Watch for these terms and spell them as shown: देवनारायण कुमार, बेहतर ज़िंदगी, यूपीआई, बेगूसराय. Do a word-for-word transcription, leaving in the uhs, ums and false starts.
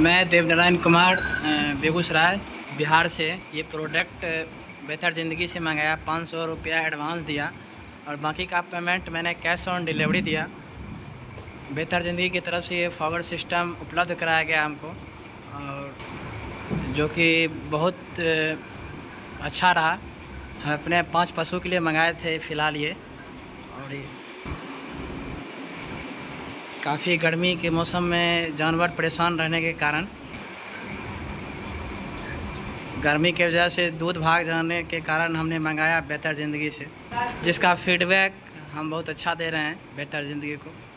मैं देवनारायण कुमार बेगूसराय बिहार से ये प्रोडक्ट बेहतर ज़िंदगी से मंगाया। पाँच सौ रुपया एडवांस दिया और बाकी का पेमेंट मैंने कैश ऑन डिलीवरी दिया। बेहतर ज़िंदगी की तरफ से ये पावर सिस्टम उपलब्ध कराया गया हमको, और जो कि बहुत अच्छा रहा। हम अपने पांच पशु के लिए मंगाए थे फ़िलहाल ये, और ये काफ़ी गर्मी के मौसम में जानवर परेशान रहने के कारण, गर्मी के वजह से दूध भाग जाने के कारण हमने मंगाया बेहतर ज़िंदगी से, जिसका फीडबैक हम बहुत अच्छा दे रहे हैं बेहतर ज़िंदगी को।